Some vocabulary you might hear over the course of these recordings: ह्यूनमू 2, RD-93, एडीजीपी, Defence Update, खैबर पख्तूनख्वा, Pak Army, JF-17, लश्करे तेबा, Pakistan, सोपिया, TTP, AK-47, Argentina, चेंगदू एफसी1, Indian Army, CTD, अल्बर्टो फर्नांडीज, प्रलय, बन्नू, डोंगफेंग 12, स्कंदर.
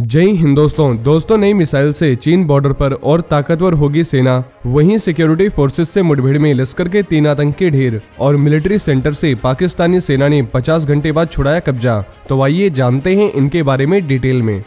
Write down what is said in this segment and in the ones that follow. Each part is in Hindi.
जय हिंद दोस्तों नई मिसाइल से चीन बॉर्डर पर और ताकतवर होगी सेना। वहीं सिक्योरिटी फोर्सेस से मुठभेड़ में लश्कर के 3 आतंकी ढेर और मिलिट्री सेंटर से पाकिस्तानी सेना ने 50 घंटे बाद छुड़ाया कब्जा। तो आइए जानते हैं इनके बारे में डिटेल में।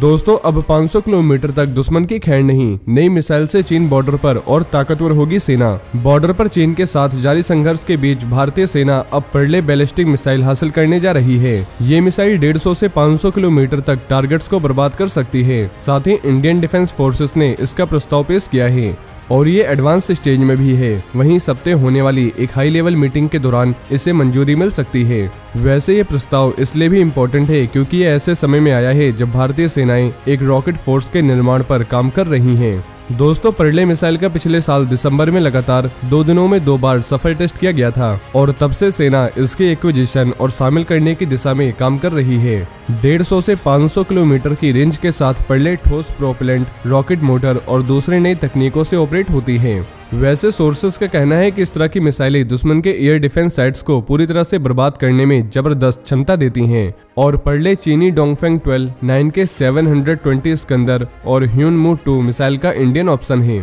दोस्तों अब 500 किलोमीटर तक दुश्मन की खैर नहीं, नई मिसाइल से चीन बॉर्डर पर और ताकतवर होगी सेना। बॉर्डर पर चीन के साथ जारी संघर्ष के बीच भारतीय सेना अब प्रलय बैलिस्टिक मिसाइल हासिल करने जा रही है। ये मिसाइल 150 से 500 किलोमीटर तक टारगेट्स को बर्बाद कर सकती है। साथ ही इंडियन डिफेंस फोर्सेस ने इसका प्रस्ताव पेश किया है और ये एडवांस स्टेज में भी है। वहीं सप्ताह होने वाली एक हाई लेवल मीटिंग के दौरान इसे मंजूरी मिल सकती है। वैसे ये प्रस्ताव इसलिए भी इम्पोर्टेंट है क्योंकि ये ऐसे समय में आया है जब भारतीय सेनाएं एक रॉकेट फोर्स के निर्माण पर काम कर रही हैं। दोस्तों प्रलय मिसाइल का पिछले साल दिसंबर में लगातार 2 दिनों में 2 बार सफल टेस्ट किया गया था और तब से सेना इसके एक्विजिशन और शामिल करने की दिशा में काम कर रही है। 150 से 500 किलोमीटर की रेंज के साथ प्रलय ठोस प्रोपेलेंट रॉकेट मोटर और दूसरे नई तकनीकों से ऑपरेट होती है। वैसे सोर्सेस का कहना है कि इस तरह की मिसाइलें दुश्मन के एयर डिफेंस साइट्स को पूरी तरह से बर्बाद करने में जबरदस्त क्षमता देती हैं। और प्रलय चीनी डोंगफेंग 12, 9 के 720 स्कंदर और ह्यूनमू 2 मिसाइल का इंडियन ऑप्शन है।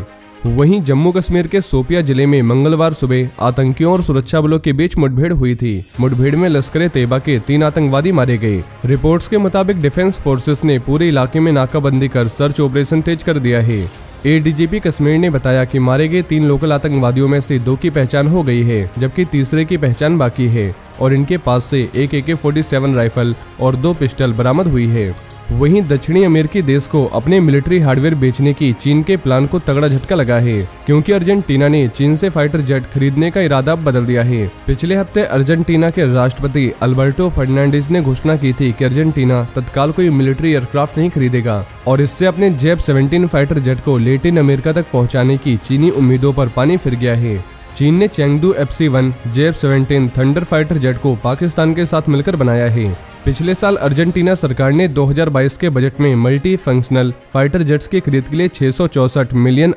वहीं जम्मू कश्मीर के सोपिया जिले में मंगलवार सुबह आतंकियों और सुरक्षा बलों के बीच मुठभेड़ हुई थी। मुठभेड़ में लश्करे तेबा के 3 आतंकवादी मारे गए। रिपोर्ट्स के मुताबिक डिफेंस फोर्सेस ने पूरे इलाके में नाकाबंदी कर सर्च ऑपरेशन तेज कर दिया है। एडीजीपी कश्मीर ने बताया कि मारे गए 3 लोकल आतंकवादियों में से 2 की पहचान हो गई है जबकि तीसरे की पहचान बाकी है और इनके पास से एक AK-47 राइफल और 2 पिस्टल बरामद हुई है। वहीं दक्षिणी अमेरिकी देश को अपने मिलिट्री हार्डवेयर बेचने की चीन के प्लान को तगड़ा झटका लगा है क्योंकि अर्जेंटीना ने चीन से फाइटर जेट खरीदने का इरादा बदल दिया है। पिछले हफ्ते अर्जेंटीना के राष्ट्रपति अल्बर्टो फर्नांडीज ने घोषणा की थी कि अर्जेंटीना तत्काल कोई मिलिट्री एयरक्राफ्ट नहीं खरीदेगा और इससे अपने JF-17 फाइटर जेट को लैटिन अमेरिका तक पहुँचाने की चीनी उम्मीदों पर पानी फिर गया है। चीन ने चेंगदू एफसी1 JF-17 Thunder fighter jet को पाकिस्तान के साथ मिलकर बनाया है। पिछले साल अर्जेंटीना सरकार ने 2022 के बजट में मल्टी फंक्शनल फाइटर जेट्स की खरीद के लिए $664 मिलियन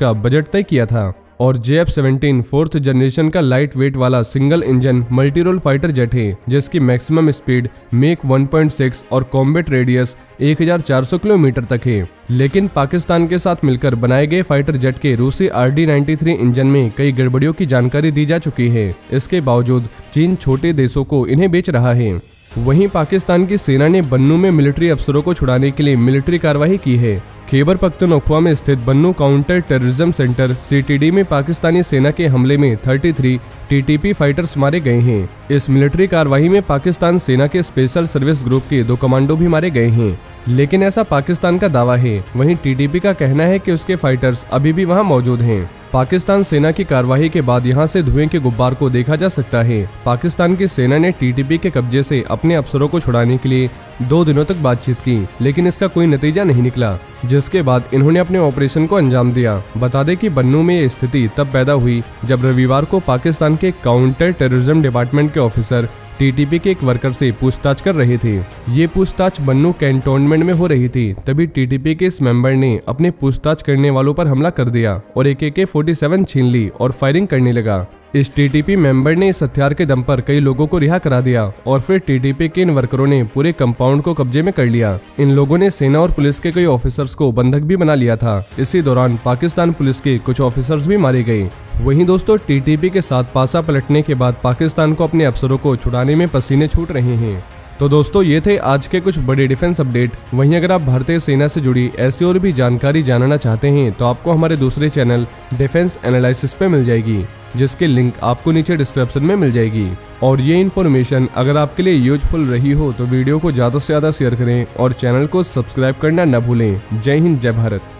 का बजट तय किया था और JF-17 4th जनरेशन का लाइट वेट वाला single engine multi role fighter jet है जिसकी मैक्सिमम स्पीड मेक 1.6 और कॉम्बैट रेडियस 1400 किलोमीटर तक है। लेकिन पाकिस्तान के साथ मिलकर बनाए गए फाइटर जेट के रूसी RD-93 इंजन में कई गड़बड़ियों की जानकारी दी जा चुकी है। इसके बावजूद चीन छोटे देशों को इन्हें बेच रहा है। वहीं पाकिस्तान की सेना ने बन्नू में मिलिट्री अफसरों को छुड़ाने के लिए मिलिट्री कार्रवाई की है। खैबर पख्तूनख्वा में स्थित बन्नू counter terrorism centre CTD में पाकिस्तानी सेना के हमले में 33 TTP फाइटर्स मारे गए हैं। इस मिलिट्री कार्रवाई में पाकिस्तान सेना के स्पेशल सर्विस ग्रुप के 2 कमांडो भी मारे गए हैं लेकिन ऐसा पाकिस्तान का दावा है। वहीं TTP का कहना है कि उसके फाइटर्स अभी भी वहां मौजूद हैं। पाकिस्तान सेना की कार्रवाई के बाद यहां से धुएं के गुब्बार को देखा जा सकता है। पाकिस्तान की सेना ने TTP के कब्जे से अपने अफसरों को छुड़ाने के लिए 2 दिनों तक बातचीत की लेकिन इसका कोई नतीजा नहीं निकला जिसके बाद इन्होंने अपने ऑपरेशन को अंजाम दिया। बता दें कि बन्नू में ये स्थिति तब पैदा हुई जब रविवार को पाकिस्तान के काउंटर टेररिज्म डिपार्टमेंट के ऑफिसर TTP के एक वर्कर से पूछताछ कर रहे थे। ये पूछताछ बन्नू कैंटोनमेंट में हो रही थी तभी TTP के इस मेंबर ने अपने पूछताछ करने वालों पर हमला कर दिया और एक AK-47 छीन ली और फायरिंग करने लगा। इस TTP मेंबर ने इस हथियार के दम पर कई लोगों को रिहा करा दिया और फिर TTP के इन वर्करों ने पूरे कंपाउंड को कब्जे में कर लिया। इन लोगों ने सेना और पुलिस के कई ऑफिसर्स को बंधक भी बना लिया था। इसी दौरान पाकिस्तान पुलिस के कुछ ऑफिसर्स भी मारे गए। वहीं दोस्तों TTP के साथ पासा पलटने के बाद पाकिस्तान को अपने अफसरों को छुड़ाने में पसीने छूट रहे हैं। तो दोस्तों ये थे आज के कुछ बड़े डिफेंस अपडेट। वहीं अगर आप भारतीय सेना से जुड़ी ऐसी और भी जानकारी जानना चाहते हैं तो आपको हमारे दूसरे चैनल डिफेंस एनालिसिस पे मिल जाएगी जिसके लिंक आपको नीचे डिस्क्रिप्शन में मिल जाएगी। और ये इन्फॉर्मेशन अगर आपके लिए यूजफुल रही हो तो वीडियो को ज़्यादा से ज़्यादा शेयर करें और चैनल को सब्सक्राइब करना न भूलें। जय हिंद जय भारत।